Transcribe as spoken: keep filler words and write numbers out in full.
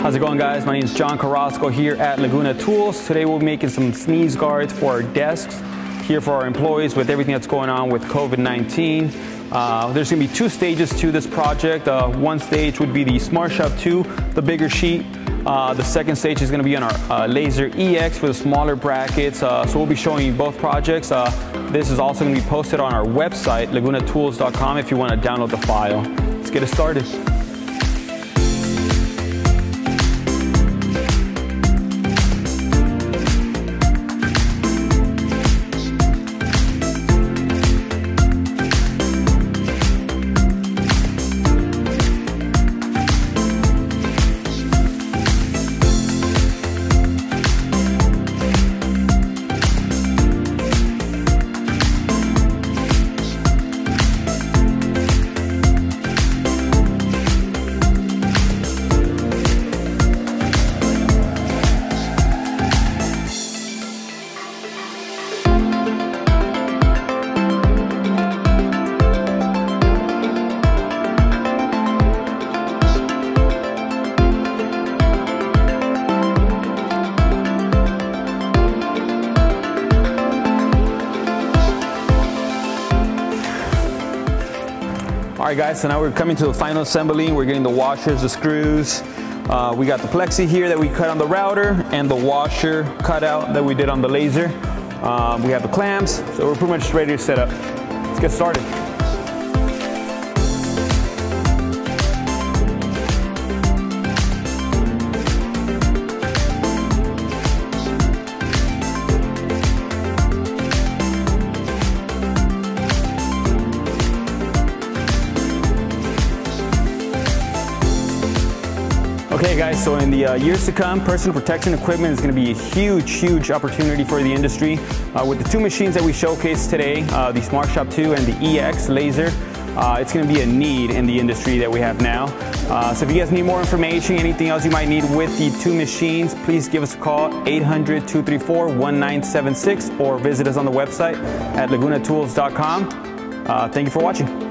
How's it going, guys? My name is John Carrasco here at Laguna Tools. Today we'll be making some sneeze guards for our desks here for our employees with everything that's going on with COVID nineteen. Uh, there's going to be two stages to this project. Uh, one stage would be the SmartShop two, the bigger sheet. Uh, the second stage is going to be on our uh, Laser E X for the smaller brackets. Uh, so we'll be showing you both projects. Uh, this is also going to be posted on our website, laguna tools dot com, if you want to download the file. Let's get it started. All right, guys, so now we're coming to the final assembly. We're getting the washers, the screws. Uh, we got the plexi here that we cut on the router and the washer cutout that we did on the laser. Um, we have the clamps, so we're pretty much ready to set up. Let's get started. Okay, guys, so in the uh, years to come, personal protection equipment is going to be a huge, huge opportunity for the industry. Uh, with the two machines that we showcased today, uh, the SmartShop two and the E X laser, uh, it's going to be a need in the industry that we have now. Uh, so if you guys need more information, anything else you might need with the two machines, please give us a call, eight hundred, two three four, one nine seven six, or visit us on the website at laguna tools dot com. Uh, thank you for watching.